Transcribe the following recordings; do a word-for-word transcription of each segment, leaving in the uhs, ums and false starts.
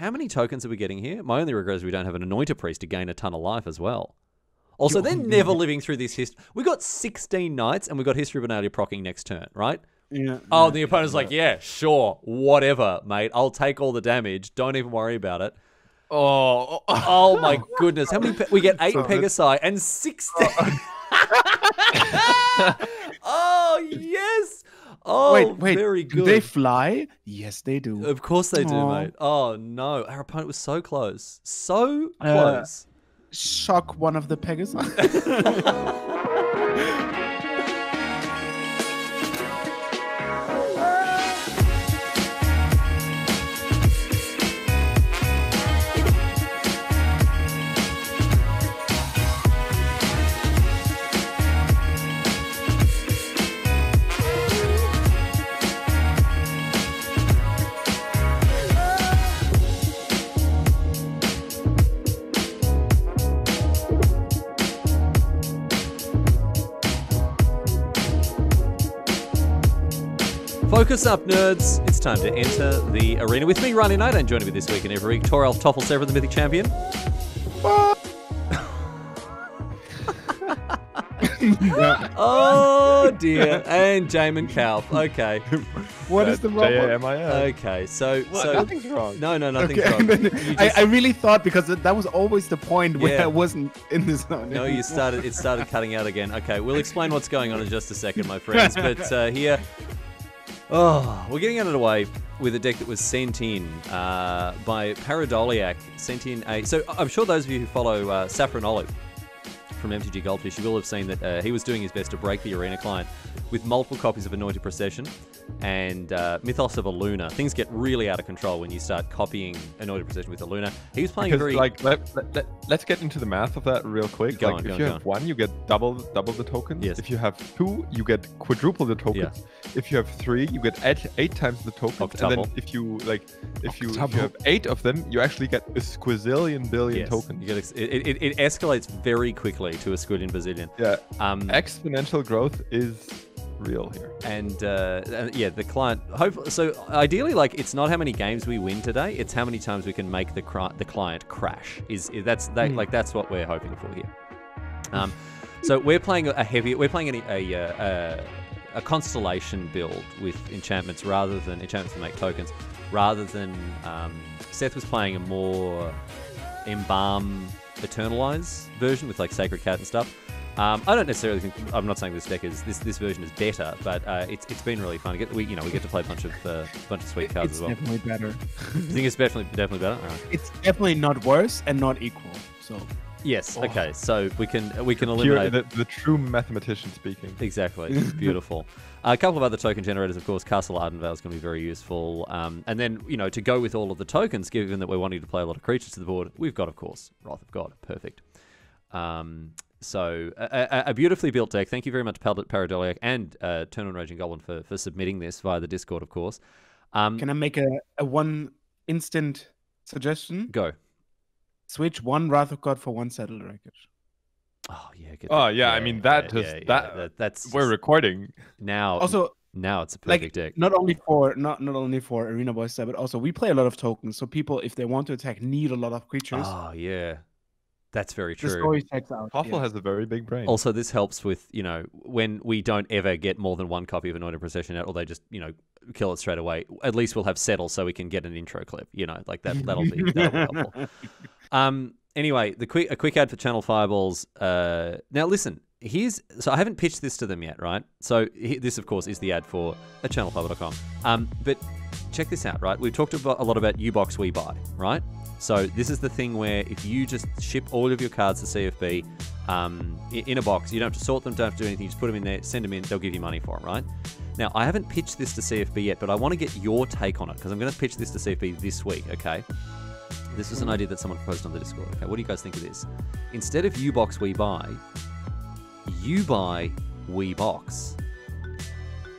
How many tokens are we getting here? My only regret is we don't have an Anointed Priest to gain a ton of life as well. Also, they're never living through this history. We got sixteen Knights, and we got History of Benalia proccing next turn, right? Yeah. Oh, yeah, the opponent's yeah, like, yeah, sure, whatever, mate. I'll take all the damage. Don't even worry about it. Oh, oh my goodness! How many? Pe we get eight Pegasi and sixteen. Oh yes. Oh, wait, wait, very good. Do they fly? Yes, they do. Of course they do, aww, mate. Oh no, our opponent was so close, so uh, close. Shock one of the Pegasi. Focus up, nerds. It's time to enter the arena with me, Riley Knight, and joining me this week and every week, Toralf, Toffel Severin, the Mythic Champion. Oh, dear. And Jamin Kauf. Okay. What uh, is the wrong one? Okay, so... What, so nothing's wrong. No, no, nothing's okay, wrong. Just... I, I really thought, because that was always the point where yeah, I wasn't in the zone. No, you started. It started cutting out again. Okay, we'll explain what's going on in just a second, my friends. But uh, here... Oh, we're getting out of the way with a deck that was sent in uh, by Paradoliac. Sent in a... So I'm sure those of you who follow uh, Saffron Olive from M T G Goldfish, you will have seen that uh, he was doing his best to break the arena client with multiple copies of Anointed Procession and uh, Mythos of Illuna. Things get really out of control when you start copying Anointed Procession with Illuna. He was playing because, very... Like, let, let, let, let's get into the math of that real quick. Go like, on, if go you on, have one, you get double double the tokens. Yes. If you have two, you get quadruple the tokens. Yeah. If you have three, you get eight, eight times the tokens. Octuple. And then if you like, if you, if you have eight of them, you actually get a squazillion billion yes, tokens. You get ex it, it, it escalates very quickly to a squillion bazillion. Yeah. Um, Exponential growth is... real here. And uh, uh yeah, the client hopefully, so ideally, like, it's not how many games we win today, it's how many times we can make the cri the client crash is, is that's that mm. like that's what we're hoping for here. Um so we're playing a heavy we're playing a a, a a constellation build with enchantments rather than enchantments to make tokens rather than um Seth was playing a more Embalm Eternalize version with like Sacred Cat and stuff. Um, I don't necessarily think, I'm not saying this deck is, this this version is better, but uh, it's it's been really fun. Get, we you know we get to play a bunch of uh, bunch of sweet cards it's as well. It's definitely better. You think it's definitely definitely better? All right. It's definitely not worse and not equal. So yes, oh, okay. So we can we can eliminate the, the true mathematician speaking. Exactly, beautiful. Uh, a couple of other token generators, of course. Castle Ardenvale is going to be very useful. Um, and then you know to go with all of the tokens, given that we're wanting to play a lot of creatures to the board, we've got of course Wrath of God, perfect. Um, So a, a beautifully built deck. Thank you very much, Paradoliac and uh, Turn on Raging Goblin for, for submitting this via the Discord, of course. Um, Can I make a, a one instant suggestion? Go. Switch one Wrath of God for one Settled Wreckage. Oh yeah. Get oh yeah, yeah. I mean that. Yeah, just, yeah, that, yeah, that that's we're recording now. Also, now it's a perfect like, deck. Not only for not not only for Arena Boys, but also we play a lot of tokens. So people, if they want to attack, need a lot of creatures. Oh yeah. That's very true. The story checks out. Toffel yeah, has a very big brain. Also, this helps with, you know, when we don't ever get more than one copy of Anointed Procession out, or they just, you know, kill it straight away, at least we'll have Settle so we can get an intro clip, you know, like that, that'll be, that'll be helpful. Um, anyway, the quick, a quick ad for Channel Fireballs. Uh, now, listen, here's, so I haven't pitched this to them yet, right? So this, of course, is the ad for channel fireball dot com. Um, but check this out, right? We've talked about, a lot about U-Box We Buy, right? So this is the thing where if you just ship all of your cards to C F B um, in a box, you don't have to sort them, don't have to do anything, just put them in there, send them in, they'll give you money for them, right? Now, I haven't pitched this to C F B yet, but I want to get your take on it, because I'm going to pitch this to C F B this week, okay? This is an idea that someone posted on the Discord, okay? What do you guys think of this? Instead of you box, we buy, you buy, we box,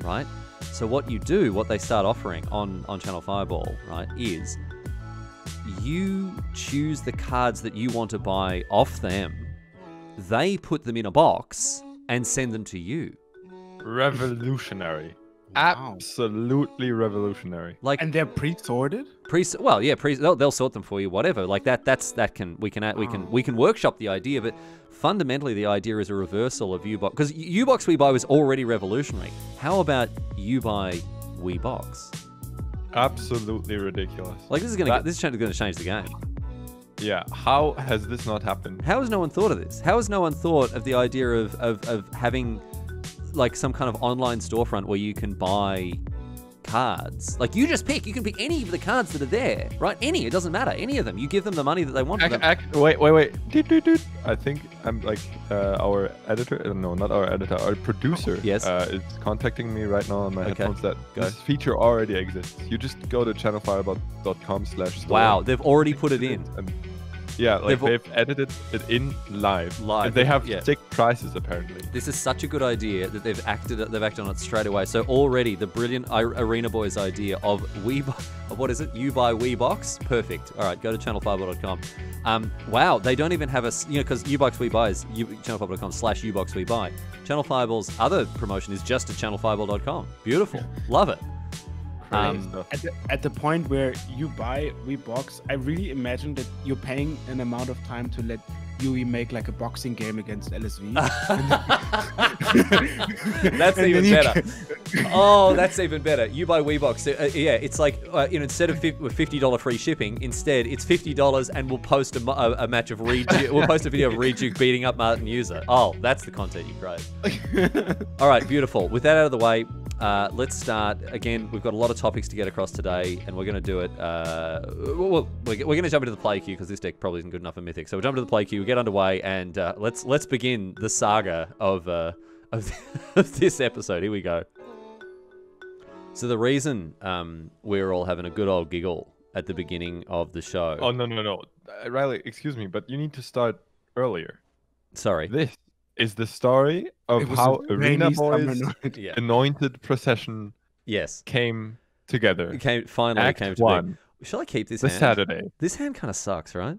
right? So what you do, what they start offering on, on Channel Fireball, right, is... you choose the cards that you want to buy off them. They put them in a box and send them to you. Revolutionary. Wow. Absolutely revolutionary. Like, and they're pre-sorted. Pre, well, yeah, pre. They'll, they'll sort them for you, whatever. Like that. That's that can we can we can we can workshop the idea, but fundamentally the idea is a reversal of U-Box, because U-Box We Buy was already revolutionary. How about You Buy We Box? Absolutely ridiculous. Like this is gonna that, this change is gonna change the game. Yeah, how has this not happened? How has no one thought of this? How has no one thought of the idea of, of, of having like some kind of online storefront where you can buy cards? Like you just pick, you can pick any of the cards that are there, right? Any, it doesn't matter, any of them. You give them the money that they want. I, them. I, wait, wait, wait. Doot, doot, doot. I think I'm like uh, our editor, no, not our editor, our producer yes. uh, is contacting me right now on my okay. headphones that Go. This feature already exists. You just go to channel fireball dot com slash store. Wow, they've already put it in. And, yeah, like they've, they've edited it in live. Live. And they have yeah. sick prices apparently. This is such a good idea that they've acted they've acted on it straight away. So already the brilliant Arena Boys idea of we buy, of what is it? You Buy We Box. Perfect. All right, go to channel fireball dot com. Um, wow, they don't even have a you know because U-Box We Buy is channel fireball dot com slash U Box We Buy. Channel Fireball's other promotion is just at channel fireball dot com. Beautiful, love it. Um, at, the, at the point where you buy, we box, I really imagine that you're paying an amount of time to let Yui make like a boxing game against L S V. That's even better. Can... oh, that's even better. You Buy We Box. So, uh, yeah, it's like uh, you know, instead of fifty dollars free shipping, instead it's fifty dollars and we'll post a, a, a match of Reduke. We'll post a video of Reduke beating up Martin User. Oh, that's the content you crave. All right, beautiful. With that out of the way. Uh, let's start again. We've got a lot of topics to get across today, and we're going to do it. Uh, we're we're going to jump into the play queue because this deck probably isn't good enough for Mythic. So we'll jump into the play queue, we'll get underway, and uh, let's let's begin the saga of uh, of, of this episode. Here we go. So the reason um, we're all having a good old giggle at the beginning of the show. Oh no no no, uh, Riley, excuse me, but you need to start earlier. Sorry. This. Is the story of how Arena Boys yeah. Anointed Procession yes. came together. It came, finally Act came together. Shall I keep this, this hand? Saturday. This hand kind of sucks, right?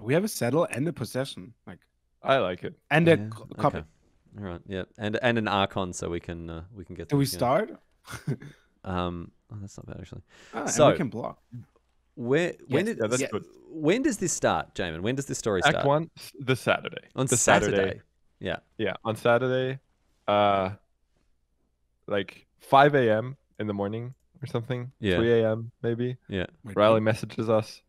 We have a Settle and a Procession. Like I like it. And yeah. a copy. Okay. All right, yeah. And and an Archon so we can uh, we can get Do we start? um oh, that's not bad actually. Ah, so and we can block. Where, when, yes, did, yeah, yeah, when does this start, Jamin? When does this story start? Act one, the Saturday. On the Saturday. Saturday. Yeah. Yeah, on Saturday, uh, like five A M in the morning or something. Yeah. three A M maybe. Yeah. Riley messages us.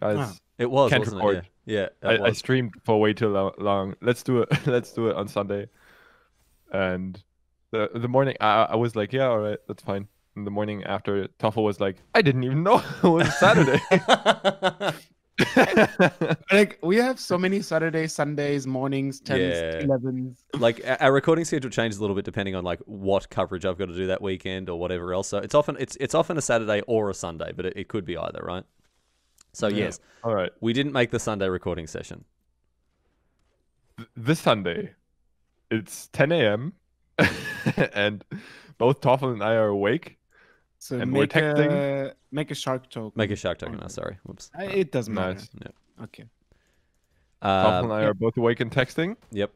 Guys, wow. It was, can't wasn't record. It? Yeah, yeah I, I streamed for way too long. Let's do it. Let's do it on Sunday. And the, the morning, I, I was like, yeah, all right, that's fine. In the morning after, Toffel was like, I didn't even know it was Saturday. Like, we have so many Saturdays, Sundays, mornings, tens, yeah. elevens. Like, our recording schedule changes a little bit depending on, like, what coverage I've got to do that weekend or whatever else. So it's often it's it's often a Saturday or a Sunday, but it, it could be either, right? So, yeah. yes. All right. We didn't make the Sunday recording session. This Sunday, it's ten A M and both Toffel and I are awake. So and we're texting. A, make a shark token. Make a shark token. Oh, sorry. Whoops. I, it doesn't matter. Nice. No. Okay. Uh, Toffel and I yeah. are both awake and texting. Yep.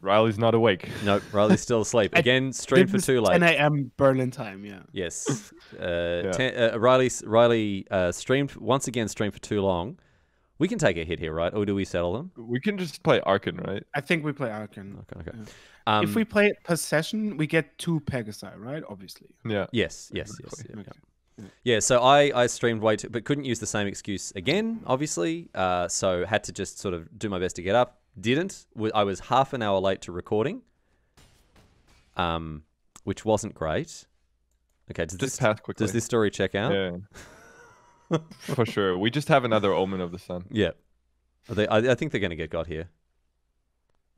Riley's not awake. Nope. Riley's still asleep. Again, stream for too late. ten A M Berlin time. Yeah. Yes. Uh, yeah. ten, uh, Riley Riley uh, streamed once again. Streamed for too long. We can take a hit here, right? Or do we settle them? We can just play Archon, right? I think we play Archon. Okay. okay. Yeah. Um, if we play Possession, we get two Pegasi, right? Obviously. Yeah. Yes, yes, yes. Yeah, okay. yeah. yeah so I, I streamed way too, but couldn't use the same excuse again, obviously. Uh, so had to just sort of do my best to get up. Didn't. I was half an hour late to recording, um, which wasn't great. Okay, does, just this, does this story check out? Yeah. For sure. We just have another Omen of the Sun. Yeah. Are they, I, I think they're going to get got here.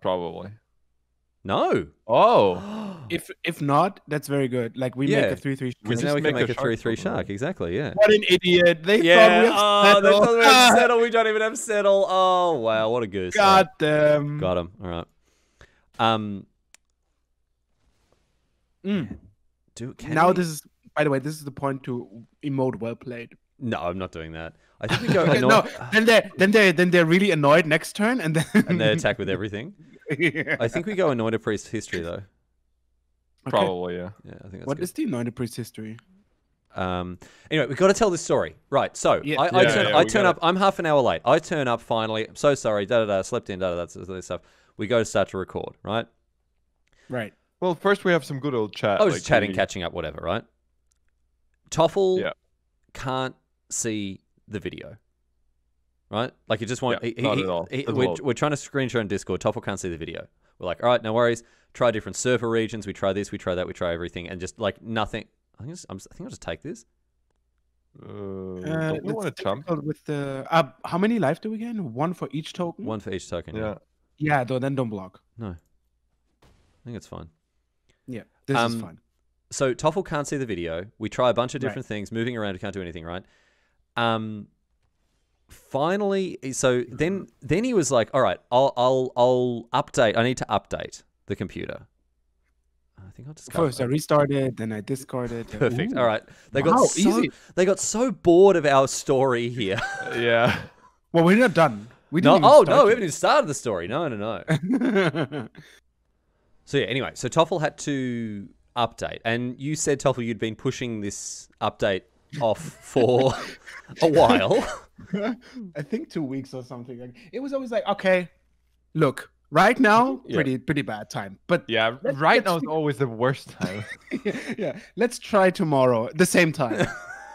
Probably. No. Oh. if if not, that's very good. Like we yeah. make a three three. Because now we can make a three three shark. Exactly. Yeah. What an idiot! They yeah. thought we have settle. Oh, they thought we settle. We don't even have settle. Oh wow! What a goose. Got right. them. Got him. All right. Um. Mm. Do can now we... this is. By the way, this is the point to emote. Well played. No, I'm not doing that. I think we go. okay, no, then they then they then they're really annoyed next turn, and then and they attack with everything. Yeah. I think we go Anointed Priest History though. Probably, okay. yeah. Yeah, I think that's What good. is the Anointed Priest's history? Um, anyway, we've got to tell this story. Right, so yeah. I, I yeah, turn, yeah, I turn up, I'm half an hour late. I turn up finally. I'm so sorry, da-da-da, slept in, da-da-da, that's this stuff. We go to start to record, right? Right. Well, first we have some good old chat. I was like, just chatting, we... catching up, whatever, right? Toffel yeah. can't see the video, right? Like, he just won't... Yeah, he, not he, at all. He, we're, we're trying to screen share on Discord. Toffel can't see the video. We're like, all right, no worries. Try different server regions. We try this, we try that, we try everything, and just, like, nothing... I think, I'm just, I think I'll just take this. Uh, uh, we want to jump with the uh, how many life do we get? One for each token. One for each token. Yeah. Yeah. yeah though, then don't block. No. I think it's fine. Yeah. This um, is fine. So Toffel can't see the video. We try a bunch of different right. things, moving around. We can't do anything right. Um. Finally, so then then he was like, "All right, I'll I'll I'll update. I need to update the computer." I think I'll just First I restarted, then I discarded. Perfect. Ooh. All right. They wow, got so, easy. They got so bored of our story here. yeah. Well, we're not done. We didn't no, Oh, no. Yet. We haven't even started the story. No, no, no. So, yeah. Anyway, so Toffel had to update. And you said, Toffel, you'd been pushing this update off for a while. I think two weeks or something. It was always like, okay, look. Right now, yeah. pretty pretty bad time. But yeah, let's, right let's, now is always the worst time. yeah, yeah, let's try tomorrow, the same time.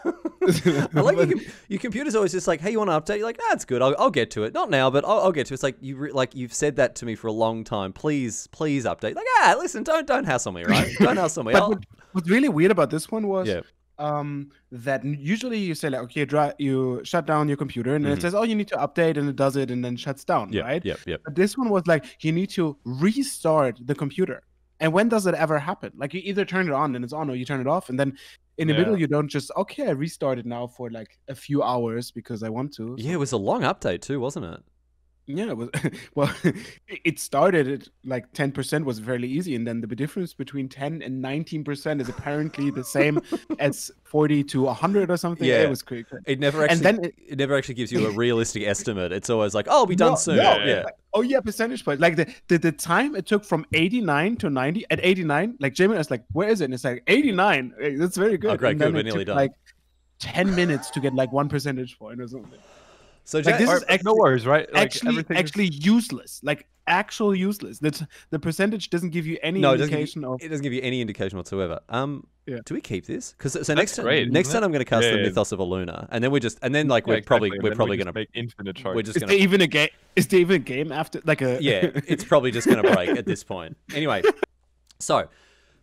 I like your, your computer's always just like, hey, you want to update? You're like, that's ah, good. I'll, I'll get to it. Not now, but I'll, I'll get to it. It's like you re like you've said that to me for a long time. Please, please update. Like, ah, listen, don't don't hassle me, right? Don't hassle me. But what, what's really weird about this one was. Yeah. Um, that usually you say like, okay, dry, you shut down your computer and mm-hmm. it says, oh, you need to update, and it does it and then shuts down, yep, right? Yep, yep. But this one was like, you need to restart the computer. And when does it ever happen? Like, you either turn it on and it's on, or you turn it off, and then in the yeah. middle you don't just, okay, I restart it now for like a few hours because I want to. Yeah, it was a long update too, wasn't it? Yeah, it was, well, it started at like ten percent was fairly easy, and then the difference between ten and nineteen percent is apparently the same as forty to one hundred or something. Yeah, it was quick. It never actually, and then it, it never actually gives you a realistic estimate. It's always like, oh, I'll be done no, soon. No, yeah. yeah. Like, oh yeah, percentage point. Like the, the the time it took from eighty-nine to ninety. At eighty-nine, like Jamin was like, where is it? And it's like eighty-nine. Hey, that's very good. Oh, great, and good. We're nearly done. Like ten minutes to get like one percentage point or something. So like, this is actually, no worries, right? Like, actually, actually is... useless. Like actual useless. That's, the percentage doesn't give you any no, indication it you, of. It doesn't give you any indication whatsoever. Um, yeah. do we keep this? Because so That's next great, time, next time I'm going to cast yeah, the yeah. Mythos of Illuna, and then we just and then like yeah, we're exactly. probably and we're probably we going to make infinite charges. We're just is gonna... there even a game? Is there even a game after? Like a yeah, it's probably just going to break at this point. Anyway, so.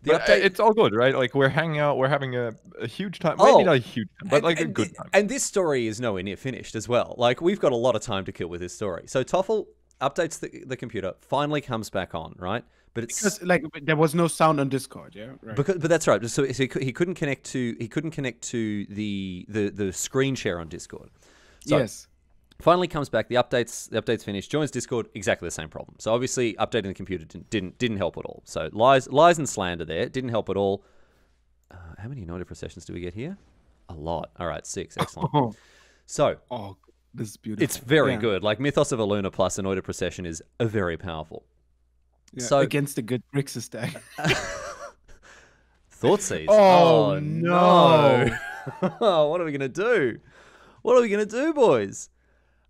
The update, it's all good, right? Like, we're hanging out, we're having a, a huge time. Maybe oh, not a huge time, but and, like a good time. And this story is nowhere near finished as well. Like, we've got a lot of time to kill with this story. So Toffel updates the, the computer, finally comes back on, right? But it's because, like, there was no sound on Discord, yeah. Right. Because, but that's right. So he, he couldn't connect to he couldn't connect to the the the screen share on Discord. So, yes. Finally comes back. The updates, the updates finished. Joins Discord. Exactly the same problem. So obviously, updating the computer didn't didn't, didn't help at all. So lies, lies and slander there didn't help at all. Uh, how many Anointed Processions do we get here? A lot. All right, six. Excellent. Oh. So oh, this is beautiful. It's very yeah. good. Like Mythos of Illuna plus Anointed Procession is a very powerful. Yeah, so against a good Grixis deck. Thoughtseize. Oh, oh no! no. What are we gonna do? What are we gonna do, boys?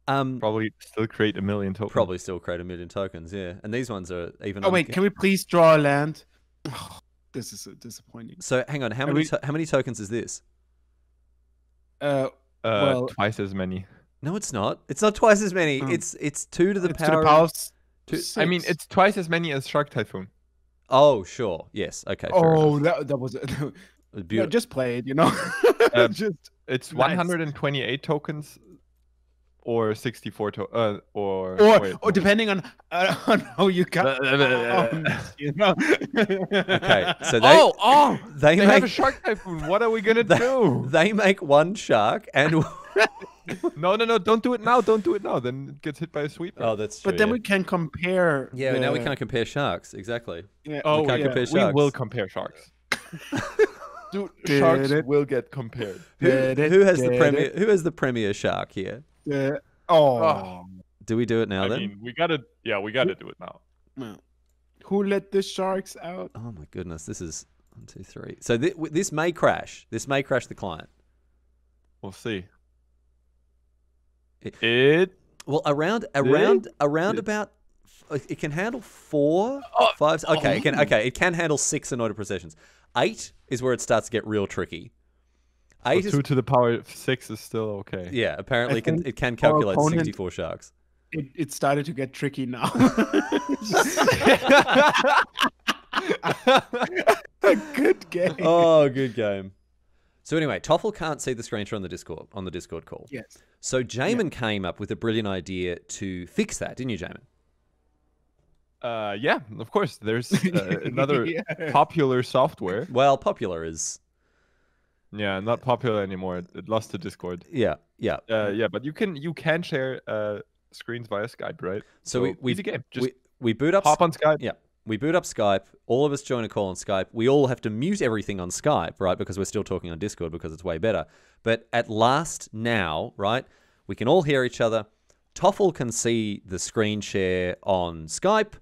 Um, probably still create a million tokens. Probably still create a million tokens, yeah. And these ones are even... Oh, wait, can we please draw a land? Oh, this is so disappointing. So, hang on, how many we... how many tokens is this? Uh, uh, well... Twice as many. No, it's not. It's not twice as many. Um, it's it's two to the it's power... To the power of... Two... I mean, it's twice as many as Shark Typhoon. Oh, sure. Yes, okay. Oh, that, that was... That was beautiful. No, just play it, you know? um, just... It's nice. one hundred twenty-eight tokens... Or sixty-four to uh, or or, wait, or depending on uh, on how you cut. um, you know. Okay, so they oh oh they, they make, have a shark typhoon. What are we gonna they, do? They make one shark and no no no don't do it now don't do it now then it gets hit by a sweeper. Oh, that's true. But then yeah. we can compare. Yeah, the... now we can't compare sharks exactly. Yeah. Oh, we, can't yeah. compare sharks. we will compare sharks. Dude, did sharks it? will get compared. Who, it, who has the premier? It? Who has the premier shark here? Yeah. Oh. oh. Do we do it now I then? Mean, we gotta. Yeah, we gotta do it now. No. Who let the sharks out? Oh my goodness, this is one, two, three. So th this may crash. This may crash the client. We'll see. It, it well around around it, around it. about it can handle four, oh, five. Okay, oh. it can okay it can handle six Anointed Processions. Eight is where it starts to get real tricky. Eight well, two is, to the power six is still okay. Yeah, apparently it can, it can calculate opponent, sixty-four sharks. It, it started to get tricky now. Good game. Oh, good game. So anyway, Toffel can't see the screenshot on the Discord on the Discord call. Yes. So Jamin yeah. came up with a brilliant idea to fix that, didn't you, Jamin? Uh, yeah, of course. There's uh, another yeah. popular software. Well, popular is. Yeah, not popular anymore. It lost to Discord. Yeah, yeah, uh, yeah. But you can you can share uh, screens via Skype, right? So, so we, we easy game. Just we, we boot up. Hop on Skype. Yeah, we boot up Skype. All of us join a call on Skype. We all have to mute everything on Skype, right? Because we're still talking on Discord because it's way better. But at last now, right? We can all hear each other. Toffel can see the screen share on Skype.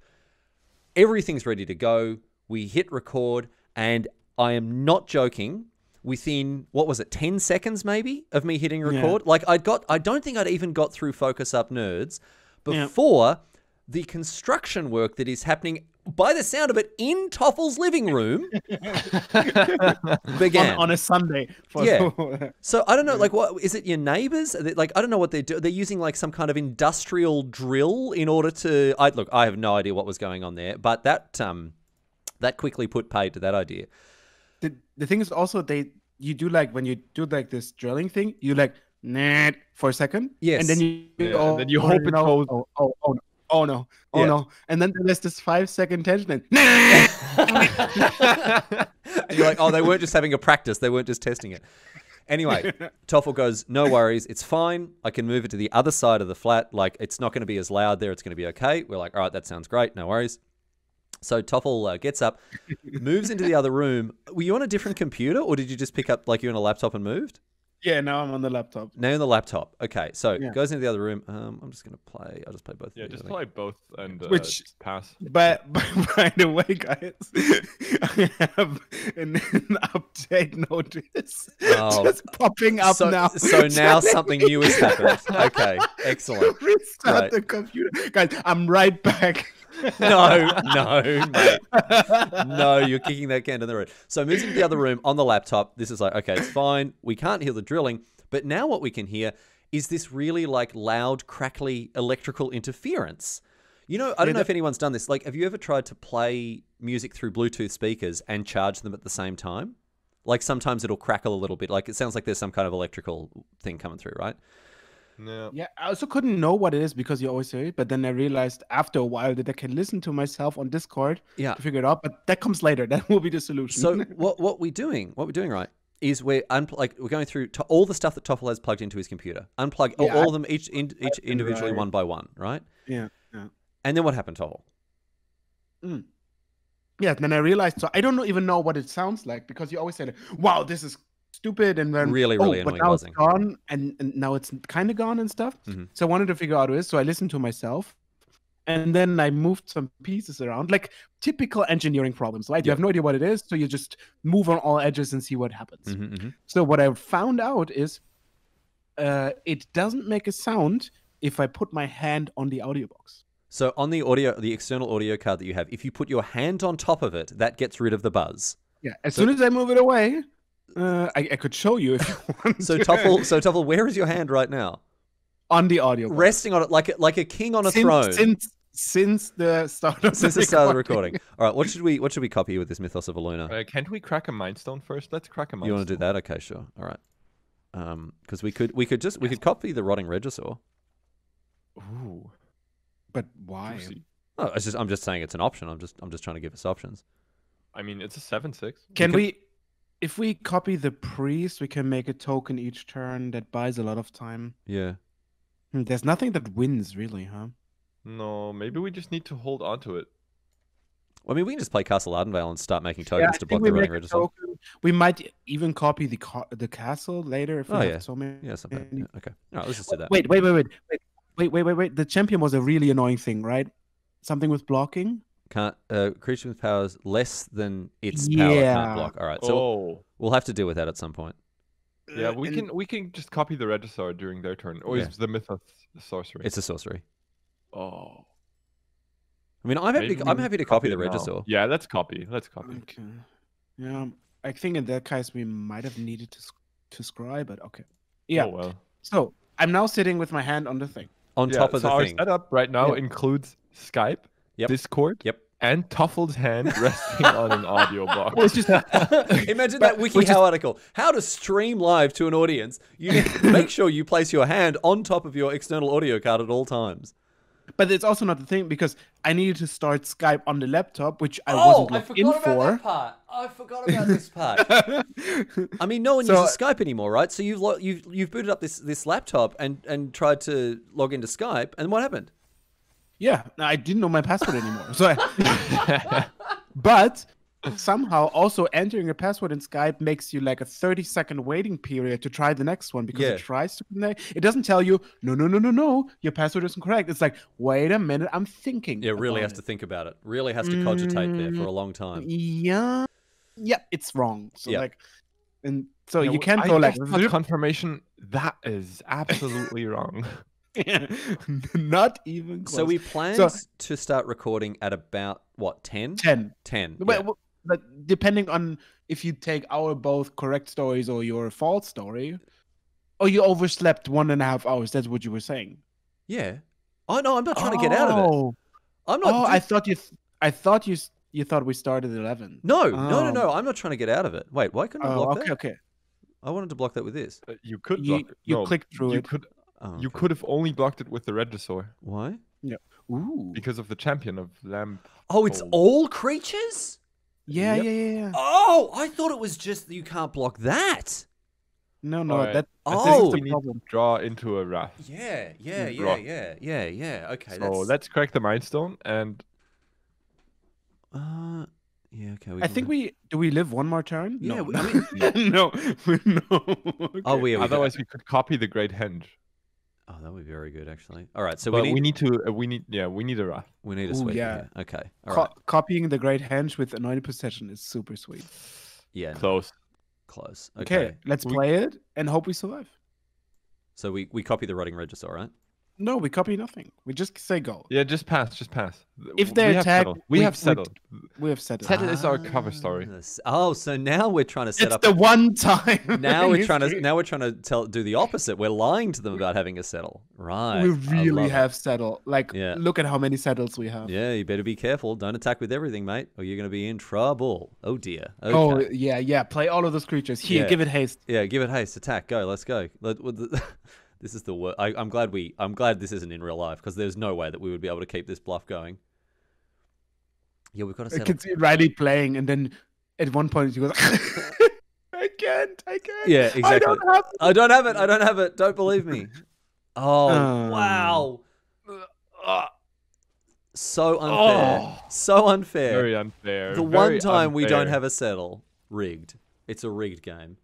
Everything's ready to go. We hit record, and I am not joking. Within, what was it, ten seconds maybe of me hitting record? Yeah. Like, I'd got, I don't think I'd even got through Focus Up Nerds before yeah. the construction work that is happening, by the sound of it, in Toffel's living room began. On, on a Sunday. For yeah. Sure. So, I don't know, like, what is it your neighbors? Like, I don't know what they do. They're using, like, some kind of industrial drill in order to, I, look, I have no idea what was going on there, but that, um, that quickly put paid to that idea. The, the thing is also they you do like when you do like this drilling thing you like nah for a second yes and then you yeah, oh, and then you oh, hope it no, goes oh, oh, oh no oh no oh yeah. no and then there's this five second tension and, and you're like oh they weren't just having a practice they weren't just testing it anyway. Toffel goes no worries it's fine I can move it to the other side of the flat like it's not going to be as loud there it's going to be okay we're like all right that sounds great no worries. So Toffel uh, gets up, moves into the other room. Were you on a different computer or did you just pick up like you on a laptop and moved? Yeah, now I'm on the laptop. Now you're on the laptop. Okay, so yeah. goes into the other room. Um, I'm just going to play. I'll just play both. Yeah, just play both and uh, Which, pass. But, but by the way, guys, I have an, an update notice oh. just popping up so, now. So now something new has happened. Okay, excellent. Restart right. the computer. Guys, I'm right back. No, no, mate. No, you're kicking that can down the road. So moves into the other room on the laptop. This is like, okay, it's fine. We can't hear the drilling. But now what we can hear is this really like loud, crackly electrical interference. You know, I don't know if anyone's done this. Like, have you ever tried to play music through Bluetooth speakers and charge them at the same time? Like sometimes it'll crackle a little bit. Like it sounds like there's some kind of electrical thing coming through, right? Yeah. yeah, I also couldn't know what it is because you always hear it, but then I realized after a while that I can listen to myself on Discord yeah. to figure it out, but that comes later. That will be the solution. So what what we're doing, what we're doing right, is we're like we're going through to all the stuff that Toffel has plugged into his computer. Unplug yeah, all I, of them each in, each individually right. one by one, right? Yeah, yeah. And then what happened, Toffel? Mm. Yeah, then I realized, so I don't even know what it sounds like because you always say, like, wow, this is stupid and then really really oh, annoying but now buzzing. It's gone and, and now it's kind of gone and stuff mm-hmm. so I wanted to figure out what it is so I listened to myself and then I moved some pieces around like typical engineering problems right yeah. you have no idea what it is so you just move on all edges and see what happens mm-hmm, mm-hmm. so what I found out is uh, it doesn't make a sound if I put my hand on the audio box. So on the audio the external audio card that you have if you put your hand on top of it that gets rid of the buzz yeah as so soon as I move it away. Uh, I, I could show you if you want. So Toffel, so Toffel, where is your hand right now? On the audio box. Resting on it like a, like a king on a since, throne. Since since the start of since the, the start recording. of the recording. All right, what should we what should we copy with this Mythos of Illuna? Uh, can't we crack a Mind Stone first? Let's crack a Mind Stone. You want to do that? Okay, sure. All right. Um, because we could we could just we could copy the Rotting Regisaur. Ooh, but why? Oh, it's just I'm just saying it's an option. I'm just I'm just trying to give us options. I mean, it's a seven six. Can we? Can, we If we copy the priest, we can make a token each turn that buys a lot of time. Yeah. There's nothing that wins, really, huh? No, maybe we just need to hold on to it. Well, I mean, we can just play Castle Ardenvale and start making tokens yeah, to block the Running Register. We might even copy the ca the castle later if we oh, have yeah. so many. Yeah, something. Yeah, okay. All right, let's just do that. Wait, wait, wait, wait, wait, wait, wait, wait. The champion was a really annoying thing, right? Something with blocking. can't uh, creature with powers less than its yeah. power can't block. All right, so oh. we'll have to deal with that at some point. Yeah, we and, can we can just copy the Registrar during their turn. Or yeah. is the Mythos the sorcery? It's a sorcery. Oh. I mean, I'm happy. I'm happy to copy, copy the Registrar. Yeah, let's copy. Let's copy. Okay. Yeah, I think in that case we might have needed to to scry, but okay. Yeah. Oh, well. So I'm now sitting with my hand on the thing. On yeah, top of so the our thing. Our setup right now yeah. includes Skype, yep. Discord, yep. and Toffel's hand resting on an audio box. Well, just, imagine that WikiHow just... article. How to stream live to an audience. You need to make sure you place your hand on top of your external audio card at all times. But it's also not the thing, because I needed to start Skype on the laptop, which I oh, wasn't logged in for. Oh, I forgot about this part. I forgot about this part. I mean, no one so, uses Skype anymore, right? So you've you've you've booted up this this laptop and and tried to log into Skype, and what happened? Yeah, I didn't know my password anymore. So, I, but somehow also entering a password in Skype makes you like a thirty second waiting period to try the next one, because yeah. it tries to connect. It doesn't tell you, no, no, no, no, no, your password isn't correct. It's like, wait a minute, I'm thinking. Yeah, really has it. to think about it. Really has to cogitate mm, there for a long time. Yeah. Yeah, it's wrong. So yeah. like, and so yeah, you can go like confirmation. That is absolutely wrong. Yeah. Not even close. So we planned so, to start recording at about, what, ten? ten. ten. Well, yeah. well, but depending on if you take our both correct stories or your false story, or you overslept one and a half hours. That's what you were saying. Yeah. Oh no, I'm not trying oh. to get out of it. I'm not. Oh, I thought you. Th I thought you. You thought we started at eleven. No, oh. no, no, no. I'm not trying to get out of it. Wait, why couldn't I block oh, okay, that? Okay, okay. I wanted to block that with this. Uh, you could. Block you it. you no, clicked through you it. Could, oh, okay. You could have only blocked it with the Regisaur. Why? Yeah. Ooh. Because of the champion of Lamp. Oh, it's all creatures. Yeah, yep. yeah, yeah, yeah. Oh, I thought it was just that you can't block that. No, no, right. that. I oh, think we need to draw into a Wrath. Yeah, yeah, yeah, rock. yeah, yeah, yeah. Okay. So that's... let's crack the Mind Stone and. Uh, yeah, okay. We I think live. we do. We live one more turn. Yeah, no, we, I mean, no, no. Okay. Oh, yeah. Otherwise, we could copy the Great Henge. Oh, that would be very good, actually. All right, so but we, need... we need to, uh, we need, yeah, we need a Wrath. We need a sweep. Ooh, yeah. yeah. Okay. All Co right. Copying the Great Henge with Anointed Procession is super sweet. Yeah. Close. Close. Okay. okay let's we... play it and hope we survive. So we we copy the Rotting Regisaur, right? No, we copy nothing. We just say go. Yeah, just pass. Just pass. If they we attack, have we, we have settled. We have settled. Settled ah, is our cover story. Oh, so now we're trying to set it's up. It's the one time. Now we're trying to. Now we're trying to tell. Do the opposite. We're lying to them about having a settle. Right. We really have it. settled. Like, yeah. look at how many settles we have. Yeah, you better be careful. Don't attack with everything, mate, or you're gonna be in trouble. Oh dear. Okay. Oh yeah, yeah. Play all of those creatures. Here, yeah. give it haste. Yeah, give it haste. Attack. Go. Let's go. Let. let This is the worst. I'm glad we. I'm glad this isn't in real life, because there's no way that we would be able to keep this bluff going. Yeah, we've got to. Settle. I can see Riley playing, and then at one point she goes, "I can't, I can't." Yeah, exactly. I don't have it. I don't have it. I don't have it. Don't believe me. Oh um, wow. Uh, so unfair. Oh, so unfair. Very unfair. The very one time unfair. we don't have a settle, rigged. It's a rigged game.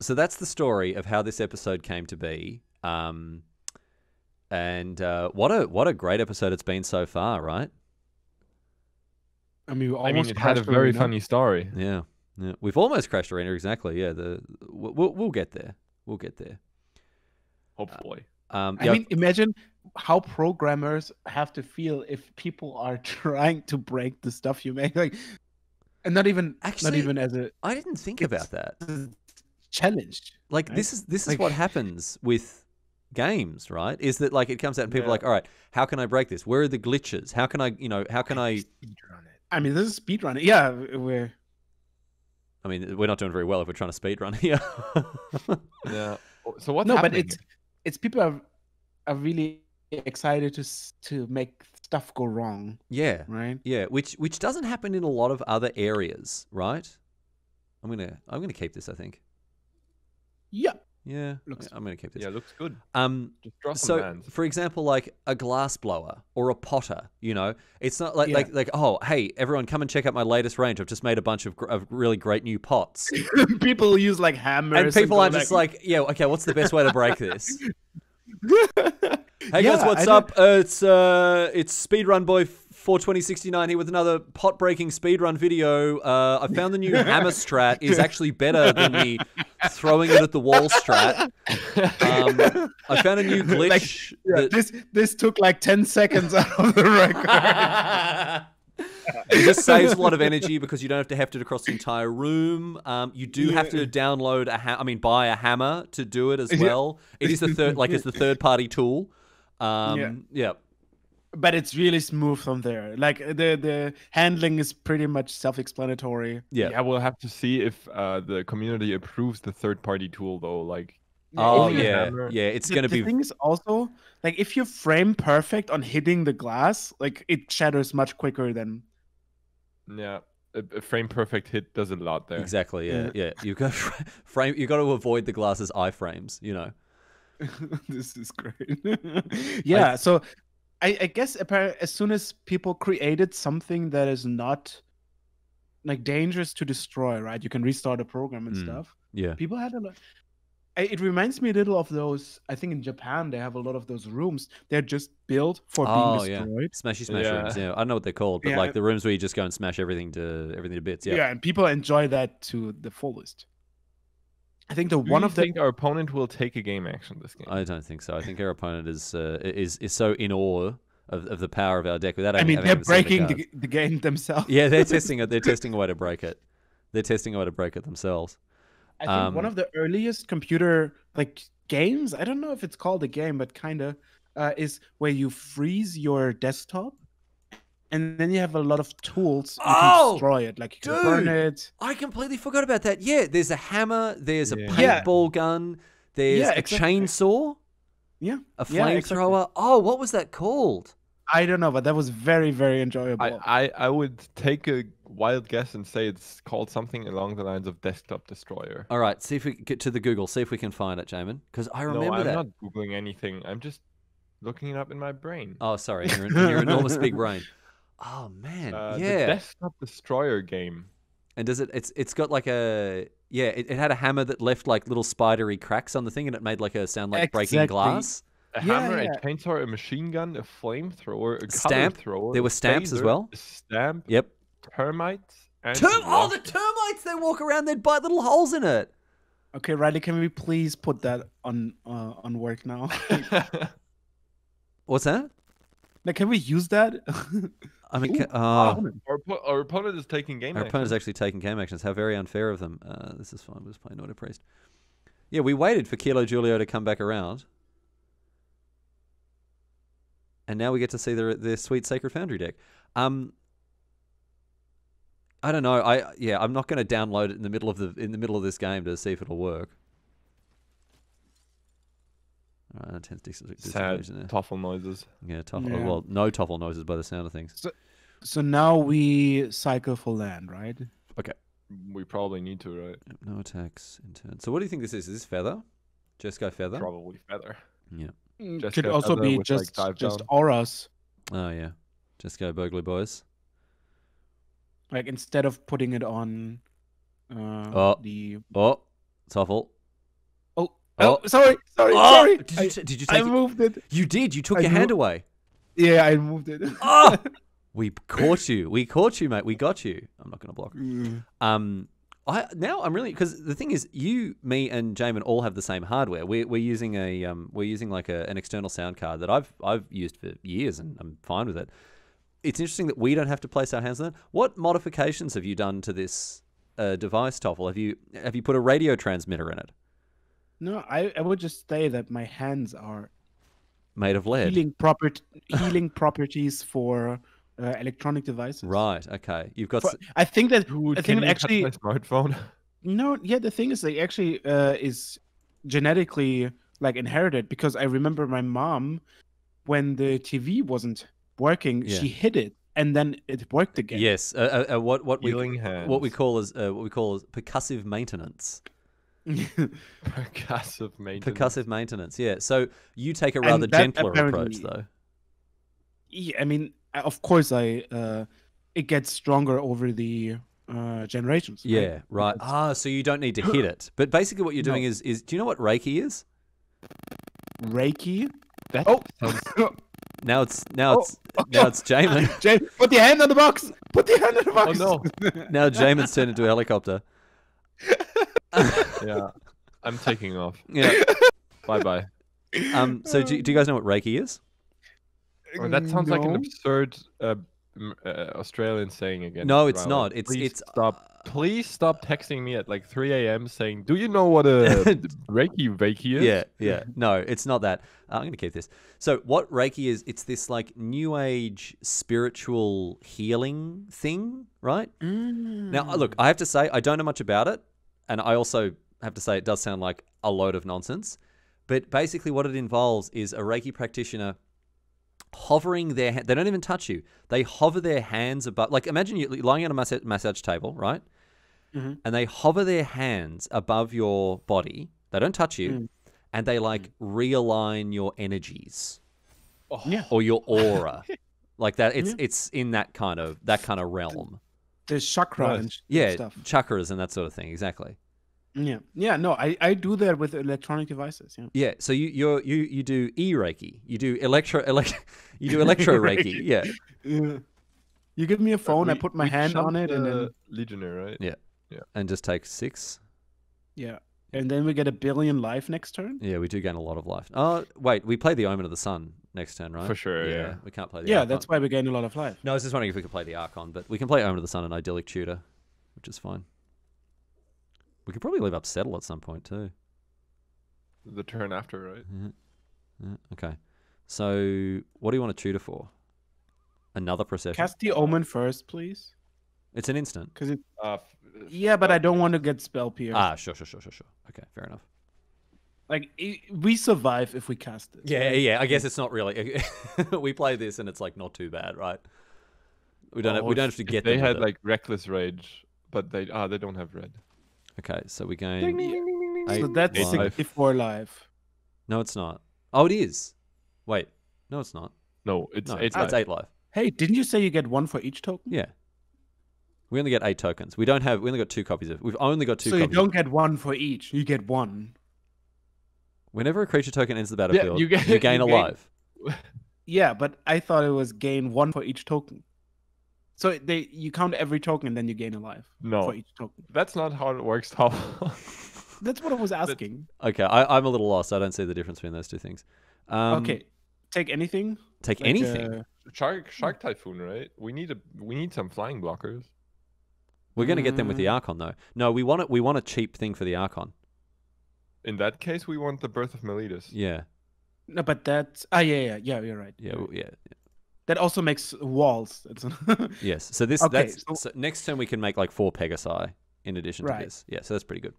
So that's the story of how this episode came to be. Um, and uh, what a what a great episode it's been so far, right? I mean, I mean it had a very Arena. funny story. Yeah. yeah. We've almost crashed Arena, exactly. Yeah, the we'll, we'll get there. We'll get there. Hopefully. Uh, um, I yeah. mean, imagine how programmers have to feel if people are trying to break the stuff you make. Like, and not even, Actually, not even as a... I didn't think about that. Challenged like right? this is this is like, what happens with games, right? Is that like it comes out and people yeah. are like, all right, how can I break this? Where are the glitches? How can I, you know, how can I, I... speedrun it? I mean, this is speedrunning. Yeah, we're. I mean, we're not doing very well if we're trying to speedrun here. yeah. So what's no, happening? but it's it's people are are really excited to to make stuff go wrong. Yeah. Right. Yeah, which which doesn't happen in a lot of other areas, right? I'm gonna I'm gonna keep this, I think. Yeah. Yeah. Looks, I'm going to keep this. Yeah, looks good. Um, Just draw some so, hands. For example, like a glass blower or a potter, you know, it's not like, yeah. like, like, oh, hey, everyone, come and check out my latest range. I've just made a bunch of, of really great new pots. People use like hammers. And people and are just like, like, yeah, okay, what's the best way to break this? hey, yeah, guys, what's up? Uh, it's uh, it's Speedrun Boy four twenty sixty-nine here with another pot-breaking speedrun video. Uh, I found the new hammer strat is actually better than the throwing it at the wall strat. Um, I found a new glitch. Like, yeah, that... This this took like ten seconds out of the record. It just saves a lot of energy because you don't have to heft it across the entire room. Um, you do have to download a ha I mean, buy a hammer to do it as well. It is the third, like it's the third-party tool. Um, yeah. yeah. But it's really smooth from there. Like the the handling is pretty much self-explanatory. Yeah. Yeah, we'll have to see if uh, the community approves the third-party tool though. Like, oh yeah, yeah, it's the, gonna the be. The thing is also like if you frame perfect on hitting the glass, like it shatters much quicker than. Yeah, a, a frame perfect hit does a lot there. Exactly. Yeah, yeah. yeah. You got frame. You got to avoid the glass's iframes. You know. This is great. Yeah. I, so. I, I guess as soon as people created something that is not like dangerous to destroy, right? You can restart a program and mm, stuff. Yeah. People had a lot. It reminds me a little of those. I think in Japan they have a lot of those rooms. They're just built for oh, being destroyed. Yeah. Smashy smash yeah. rooms. Yeah. I don't know what they're called, but yeah. like the rooms where you just go and smash everything to everything to bits. Yeah. Yeah, and people enjoy that to the fullest. I think the Do one you of the think our opponent will take a game action this game. I don't think so. I think our opponent is uh, is is so in awe of, of the power of our deck without. I mean, they're breaking the, the game themselves. Yeah, they're testing it. They're testing a way to break it. They're testing a way to break it themselves. I um, think one of the earliest computer like games. I don't know if it's called a game, but kind of uh, is where you freeze your desktop. And then you have a lot of tools. You oh, can destroy it, like you can dude, burn it. I completely forgot about that. Yeah, there's a hammer. There's yeah. a paintball yeah. gun. There's yeah, a exactly. chainsaw. Yeah, a flamethrower. Yeah, exactly. Oh, what was that called? I don't know, but that was very, very enjoyable. I, I, I would take a wild guess and say it's called something along the lines of Desktop Destroyer. All right, see if we get to the Google. See if we can find it, Jamin, because I remember no, I'm that. I'm not googling anything. I'm just looking it up in my brain. Oh, sorry, in your, in your enormous big brain. Oh man, uh, yeah. The Desktop Destroyer game. And does it? It's it's got like a yeah. It, it had a hammer that left like little spidery cracks on the thing, and it made like a sound like exactly. breaking glass. A yeah, hammer, yeah. a chainsaw, a machine gun, a flamethrower, a stamp thrower. There were stamps phaser, as well. A stamp. Yep. Termites. And Term oh, the termites! They walk around. They'd bite little holes in it. Okay, Riley, can we please put that on uh, on work now? What's that? Like, can we use that? I mean, Ooh, uh, our, our opponent is taking game. Our action. opponent is actually taking game actions. How very unfair of them. Uh, this is fine. We'll just play Anointed Priest. Yeah, we waited for Kilo Julio to come back around, and now we get to see their their sweet Sacred Foundry deck. Um, I don't know. I yeah, I'm not going to download it in the middle of the in the middle of this game to see if it'll work. Right, Sad there. Toffel noises. Yeah, Toffel. Yeah. Well, no Toffel noises by the sound of things. So, so now we cycle for land, right? Okay. We probably need to, right? No attacks in turn. So what do you think this is? Is this Feather? Jesco Feather? Probably Feather. Yeah. Jesco Could also be just like just down. auras. Oh, yeah. Jesco Burgley Boys. Like, instead of putting it on uh, oh. the... Oh, Toffel. Oh, oh, sorry, sorry, oh, sorry. Did you, did you take I it? moved it. You did. You took I your hand away. Yeah, I moved it. Oh, we caught you. We caught you, mate. We got you. I'm not going to block. Mm. Um, I now I'm really because the thing is, you, me, and Jamin all have the same hardware. We're we're using a um, we're using like a, an external sound card that I've I've used for years, and I'm fine with it. It's interesting that we don't have to place our hands on it. What modifications have you done to this uh, device, Toffel? Have you have you put a radio transmitter in it? No, I, I would just say that my hands are made of lead. Healing, proper, healing properties for uh, electronic devices. Right. Okay. You've got. For, I think that. Ooh, I think that actually. My smartphone. No. Yeah. The thing is, they actually uh, is genetically like inherited because I remember my mom when the T V wasn't working, yeah. she hid it and then it worked again. Yes. Uh, uh, what what healing we hands. what we call is uh, what we call is percussive maintenance. Percussive maintenance. Percussive maintenance, yeah. So you take a rather gentler approach, though. Yeah, I mean, of course, I uh, it gets stronger over the uh, generations. Right? Yeah, right. Ah, so you don't need to hit it. But basically, what you're doing no. is is do you know what Reiki is? Reiki. That oh, sounds... now it's now oh, it's okay. Now it's Jamin. Jamin, put your hand on the box. Put your hand on the box. Oh no! Now Jamin's turned into a helicopter. Yeah, I'm taking off. Yeah. Bye bye. Um. So do, do you guys know what Reiki is? Oh, that sounds no. like an absurd uh, uh, Australian saying again. No, it's Riley. not. It's Please it's stop. Please stop texting me at like three A M saying, "Do you know what a Reiki Reiki is?" Yeah, yeah. No, it's not that. Uh, I'm going to keep this. So, what Reiki is? It's this like New Age spiritual healing thing, right? Mm. Now, look, I have to say I don't know much about it, and I also have to say it does sound like a load of nonsense. But basically, what it involves is a Reiki practitioner hovering their hand. They don't even touch you. They hover their hands above. Like, imagine you're lying on a massage, massage table, right? Mm-hmm. And they hover their hands above your body. They don't touch you. Mm. And they, like, realign your energies. Oh. Yeah. Or your aura. Like that. It's yeah. it's in that kind of that kind of realm. There's chakra right. and yeah, stuff. Chakras and that sort of thing. Exactly. Yeah. Yeah, no, I, I do that with electronic devices. Yeah. Yeah. So you you're, you you do e-Reiki. You do electro elect you do electro Reiki. Yeah. yeah. You give me a phone, we, I put my hand on it, the and then Legionnaire, right? Yeah. Yeah. And just take six. Yeah. And then we get a billion life next turn. Yeah, we do gain a lot of life. Oh wait, we play the Omen of the Sun next turn, right? For sure. Yeah. yeah. We can't play the Yeah, Archon. That's why we gain a lot of life. No, I was just wondering if we could play the Archon, but we can play Omen of the Sun and Idyllic Tutor, which is fine. We could probably leave up Settle at some point too. The turn after, right? Yeah. Yeah. Okay. So, what do you want to tutor for? Another procession. Cast the Omen first, please. It's an instant. Because it. Uh, yeah, but I don't want to get spell pierced. Ah, sure, sure, sure, sure, sure. Okay, fair enough. Like we survive if we cast it. Yeah, right? yeah. I guess it's not really. We play this and it's like not too bad, right? We don't. Oh, have, we don't have to get. They had like Reckless Rage, but they ah they don't have red. Okay, so we gain. Ding, ding, ding, ding, ding. So that's life. Before life. No, it's not. Oh, it is. Wait, no, it's not. No, it's no, eight. It's, life. It's eight life. Hey, didn't you say you get one for each token? Yeah. We only get eight tokens. We don't have. We only got two copies of. We've only got two. So copies. You don't get one for each. You get one. Whenever a creature token enters the battlefield, yeah, you, get, you gain you a gain... life. Yeah, but I thought it was gain one for each token. So they you count every token and then you gain a life. No, for each token. That's not how it works, Toffel. That's what I was asking. But, okay, I, I'm a little lost. I don't see the difference between those two things. Um, okay, take anything. Take like anything. A... Shark Shark Typhoon, right? We need a we need some flying blockers. We're gonna mm. get them with the Archon though. No, we want it. We want a cheap thing for the Archon. In that case, we want the Birth of Miletus. Yeah. No, but that's ah yeah yeah yeah you're right. Yeah yeah. yeah. That also makes walls. Yes. So this okay, that's so, so next turn we can make like four Pegasi in addition right. to this. Yeah. So that's pretty good.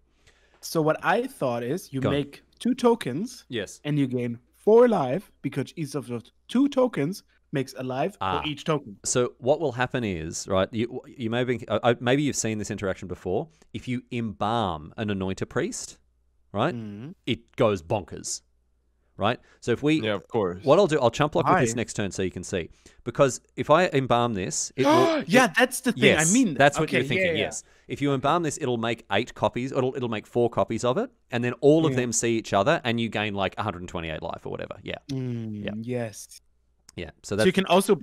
So what I thought is you Go make on. two tokens. Yes. And you gain four life because each of those two tokens makes a life ah. for each token. So what will happen is right. You you may have been, uh, maybe you've seen this interaction before. If you embalm an Anointed Priest, right, mm. it goes bonkers. Right, so if we, yeah, of course. What I'll do, I'll chump block Why? with this next turn so you can see. Because if I embalm this, it will, yeah, it, that's the thing. Yes, I mean, that. that's what okay, you're thinking. Yeah, yeah. Yes, if you embalm this, it'll make eight copies. It'll it'll make four copies of it, and then all yeah. of them see each other, and you gain like one hundred twenty-eight life or whatever. Yeah. Mm, yeah. Yes. Yeah. So, that's, so you can also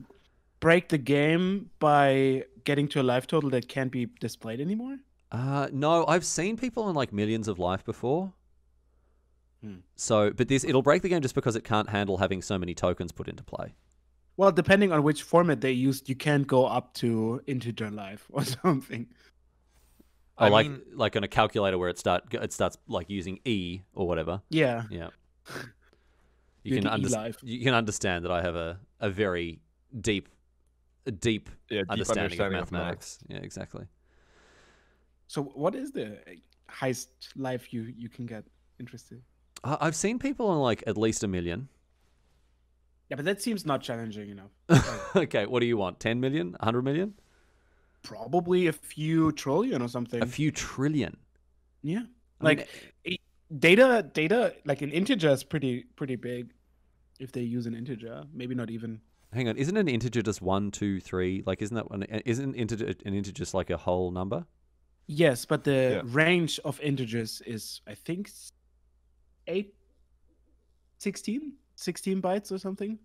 break the game by getting to a life total that can't be displayed anymore. Uh no, I've seen people on like millions of life before. So, but this, it'll break the game just because it can't handle having so many tokens put into play. Well, depending on which format they used, you can't go up to into their life or something. I oh, like, mean, like on a calculator where it, start, it starts like using E or whatever. Yeah. Yeah. You, can, under e you can understand that I have a, a very deep, deep, yeah, deep understanding, understanding of mathematics. Of math. Yeah, exactly. So what is the highest life you, you can get interested in? I've seen people on like at least a million. Yeah, but that seems not challenging enough. Okay, what do you want? Ten million? A hundred million? Probably a few trillion or something. A few trillion. Yeah, like I mean, data, data, like an integer is pretty, pretty big. If they use an integer, maybe not even. Hang on, isn't an integer just one, two, three? Like, isn't that one? Isn't integer an integer just like a whole number? Yes, but the yeah. range of integers is, I think. eight, sixteen, sixteen bytes or something.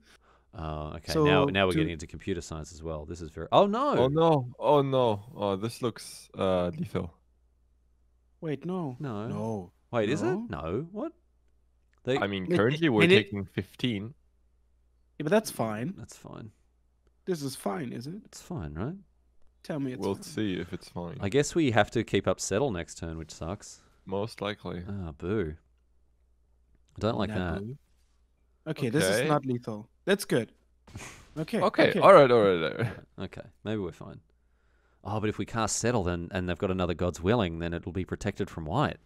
Uh, okay, so now now we're to... getting into computer science as well. This is very... Oh, no! Oh, no. Oh, no. Oh, this looks uh, lethal. Wait, no. No. No. Wait, no. Is it? No. What? They... I mean, currently we're it, it, taking fifteen. Yeah, but that's fine. That's fine. This is fine, is it? It's fine, right? Tell me it's We'll fine. see if it's fine. I guess we have to keep up Settle next turn, which sucks. Most likely. Ah, boo. I don't like no. that. Okay, okay, this is not lethal. That's good. Okay. okay. Okay. All right. All right. All right. Okay. Maybe we're fine. Oh, but if we cast Settle, then and they've got another God's Willing, then it'll be protected from white.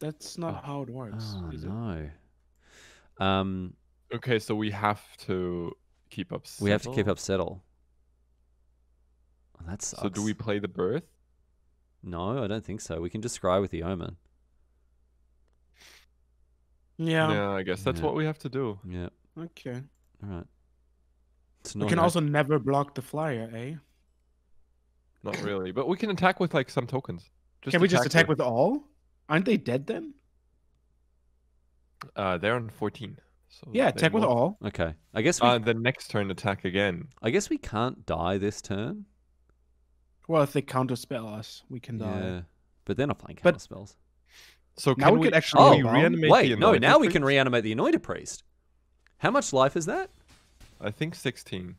That's not oh. how it works. Oh is no. It? Um. Okay, so we have to keep up. Settle? We have to keep up Settle. Oh, that sucks. So do we play the Birth? No, I don't think so. We can just scry with the Omen. Yeah. Yeah, I guess that's yeah. what we have to do. Yeah. Okay. All right. It's we can also never block the flyer, eh? Not really, but we can attack with like some tokens. Just can we attack just attack with... with all? Aren't they dead then? Uh, they're on fourteen. So yeah, attack won't... with all. Okay. I guess we... uh, the next turn attack again. I guess we can't die this turn. Well, if they counterspell us, we can die. Yeah, but they're not playing counter spells. So can now we, we could actually oh, reanimate wait, the Anointed no, now priest? We can reanimate the Anointed Priest. How much life is that? I think sixteen.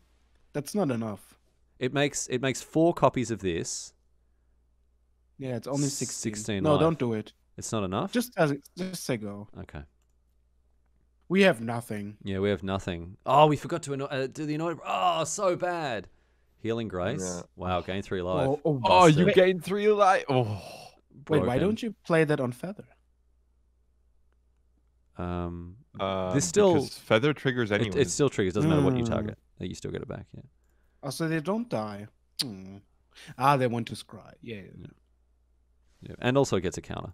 That's not enough. It makes it makes four copies of this. Yeah, it's only sixteen. sixteen no, life. Don't do it. It's not enough? Just as it, just say go. Okay. We have nothing. Yeah, we have nothing. Oh, we forgot to uh, do the Anointed... Oh, so bad. Healing Grace. Yeah. Wow, gain three life. Oh, oh, oh you gain three life. Oh. Broken. Wait, why don't you play that on Feather? Um, uh, this still because Feather triggers anyway. It, it still triggers. Doesn't mm. matter what you target. You still get it back. Yeah. Oh, so they don't die. Mm. Ah, they want to scry. Yeah, yeah. Yeah. And also it gets a counter.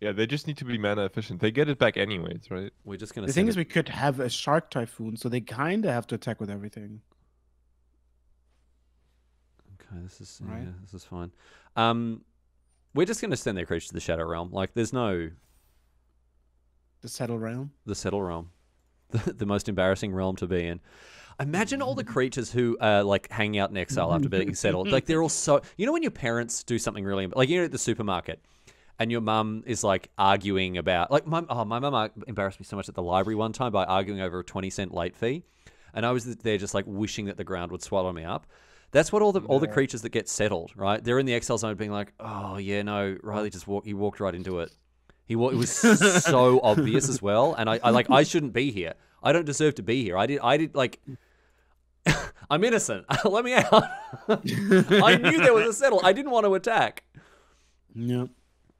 Yeah, they just need to be mana efficient. They get it back anyways, right? We're just gonna. The thing is, we could have a Shark Typhoon, so they kind of have to attack with everything. Okay, this is right. yeah, this is fine. Um, we're just going to send their creature to the Shadow Realm. Like, there's no the Settle Realm. The Settle Realm, the, the most embarrassing realm to be in. Imagine all the creatures who are like hanging out in exile after being settled. Like they're all so. You know when your parents do something really like you know at the supermarket, and your mum is like arguing about like my oh my mum embarrassed me so much at the library one time by arguing over a twenty cent late fee, and I was there just like wishing that the ground would swallow me up. That's what all the all the creatures that get settled, right? They're in the exile zone, being like, "Oh yeah, no, Riley just walked. He walked right into it. He wa it was so obvious as well." And I, I like I shouldn't be here. I don't deserve to be here. I did. I did like. I'm innocent. Let me out. I knew there was a settle. I didn't want to attack. Yeah.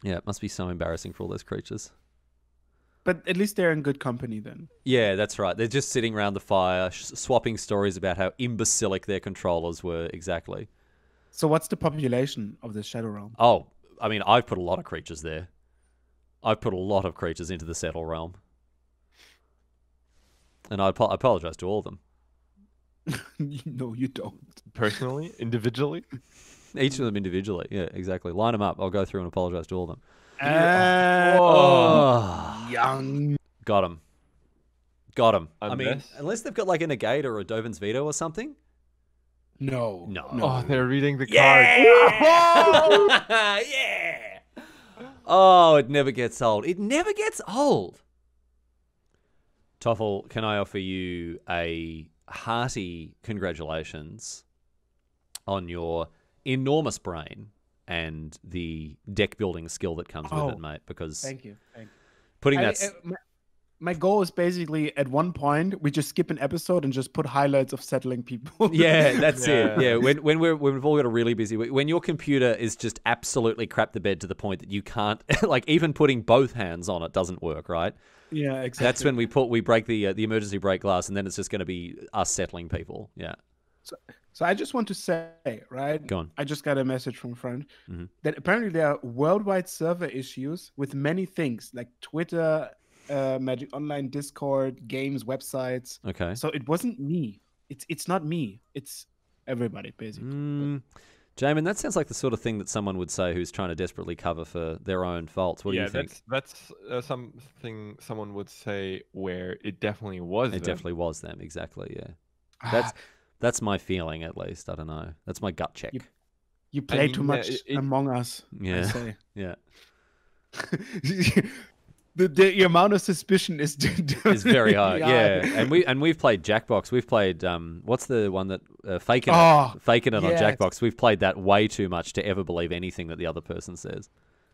Yeah, it must be so embarrassing for all those creatures. But at least they're in good company then. Yeah, that's right. They're just sitting around the fire, sh swapping stories about how imbecilic their controllers were. Exactly. So what's the population of the Shadow Realm? Oh, I mean, I've put a lot of creatures there. I've put a lot of creatures into the Settle Realm. And I, ap I apologize to all of them. No, you don't. Personally? Individually? Each of them individually. Yeah, exactly. Line them up. I'll go through and apologize to all of them. Uh, oh, young. Got him. Got him. Unless, I mean, unless they've got like a Negate or a Dovin's Veto or something. No. No. no. Oh, they're reading the yeah! card. yeah. Oh, it never gets old. It never gets old. Toffel, can I offer you a hearty congratulations on your enormous brain? And the deck building skill that comes oh, with it, mate. Because thank you. Thank you. Putting I, that. I, my, my goal is basically at one point we just skip an episode and just put highlights of settling people. Yeah, that's yeah. it. Yeah, when when we're when we've all got a really busy week, when your computer is just absolutely crap the bed to the point that you can't like even putting both hands on it doesn't work, right? Yeah, exactly. That's when we put we break the uh, the emergency break glass, and then it's just going to be us settling people. Yeah. So, so I just want to say, right? Go on. I just got a message from a friend mm-hmm. that apparently there are worldwide server issues with many things like Twitter, uh, Magic Online, Discord, games, websites. Okay. So it wasn't me. It's it's not me. It's everybody basically. Mm, Jamin, that sounds like the sort of thing that someone would say who's trying to desperately cover for their own faults. What yeah, do you think? That's, that's uh, something someone would say where it definitely was it them. It definitely was them, exactly, yeah. That's that's my feeling, at least. I don't know. That's my gut check. You, you play I mean, too much it, it, Among Us, yeah, I say. Yeah. The, the amount of suspicion is is very high, yeah. And we and we've played Jackbox. We've played um, what's the one that uh, faking oh, it, faking it yeah. on Jackbox. We've played that way too much to ever believe anything that the other person says.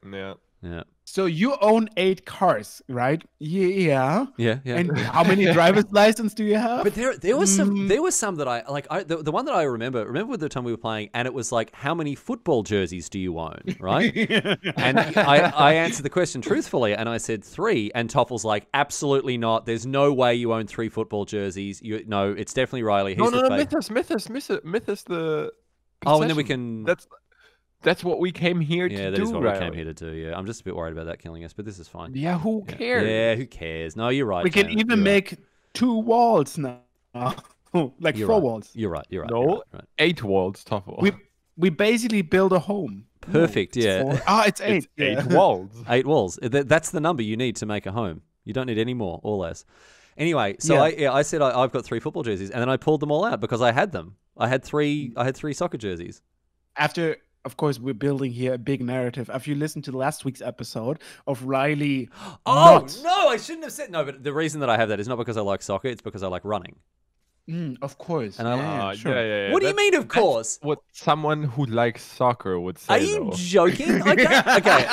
Yeah, yeah. So you own eight cars, right? Yeah, yeah, yeah. And how many driver's license do you have? But there, there was some, there was some that I like. I the, the one that I remember. Remember the time we were playing, and it was like, how many football jerseys do you own, right? And I, I answered the question truthfully, and I said three. And Toffel's like, absolutely not. There's no way you own three football jerseys. You no, it's definitely Riley. He's no, no, no, Mythos, Mythos, Mythos, Mythos. The oh, and then we can. That's. That's what we came here yeah, to do. Yeah, that is what Riley. we came here to do. Yeah, I'm just a bit worried about that killing us, but this is fine. Yeah, who yeah. cares? Yeah, who cares? No, you're right. We can Jamin. even you're make right. two walls now, like you're four right. walls. You're right. You're right. No, you're right, right. eight walls. Toffel. We we basically build a home. Perfect. No, yeah. Ah, oh, it's eight. It's yeah. Eight walls. Eight walls. That's the number you need to make a home. You don't need any more or less. Anyway, so yeah. I yeah, I said I, I've got three football jerseys, and then I pulled them all out because I had them. I had three. I had three soccer jerseys. After. Of course, we're building here a big narrative. If you listen to last week's episode of Riley... Oh, not... no, I shouldn't have said... No, but the reason that I have that is not because I like soccer. It's because I like running. Mm, of course. And I yeah, like, sure. yeah, yeah, yeah. What that's, do you mean, of course? What someone who likes soccer would say, Are you though. joking? I can't... Okay.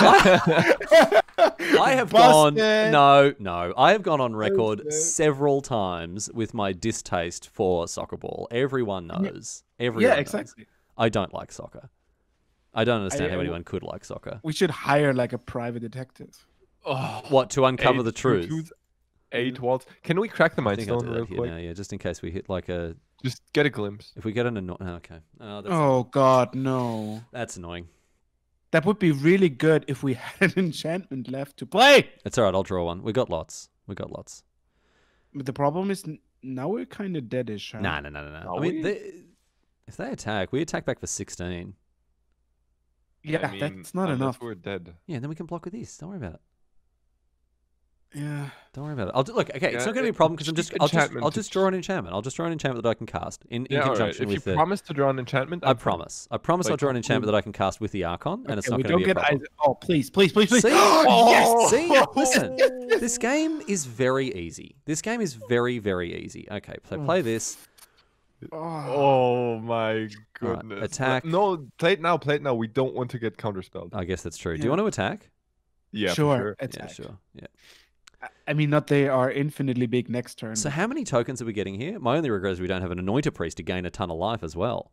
I, I have Busted. gone... No, no. I have gone on record Busted. several times with my distaste for soccer ball. Everyone knows. Yeah. Everyone Yeah, exactly. knows. I don't like soccer. I don't understand I, how anyone could like soccer. We should hire like a private detective. Oh, what, to uncover eight, the truth? Two, eight walls. Can we crack the mindstone real quick? Now, yeah, just in case we hit like a... Just get a glimpse. If we get an annoying... Oh, okay. Oh, that's oh annoying. God, no. That's annoying. That would be really good if we had an enchantment left to play. It's all right, I'll draw one. We got lots. We got lots. But the problem is now we're kind of deadish. Huh? No, no, no, no, no. I mean, they, if they attack, we attack back for sixteen. Yeah, I mean, that's not enough. We're dead. Yeah, and then we can block with this. Don't worry about it. Yeah, don't worry about it. I'll do, look. Okay, yeah, it's not going to be a problem because I'm just. I'll just. I'll just draw an enchantment. I'll just draw an enchantment that I can cast in, yeah, in conjunction right. if with. If you the, promise to draw an enchantment, I, I promise. I promise like, I'll draw an enchantment that I can cast with the Archon, and okay, it's not going to be a problem. Either. Oh, please, please, please, please! See, oh, yes! See, oh, listen. Yes, yes, yes. This game is very easy. This game is very, very easy. Okay, so play oh. this. Oh my goodness. Right, attack. No, play it now, play it now. We don't want to get counterspelled. I guess that's true. Yeah. Do you want to attack? Yeah, sure. sure. Attack. Yeah, sure. Yeah. I mean, not they are infinitely big next turn. So how many tokens are we getting here? My only regret is we don't have an Anointed Priest to gain a ton of life as well.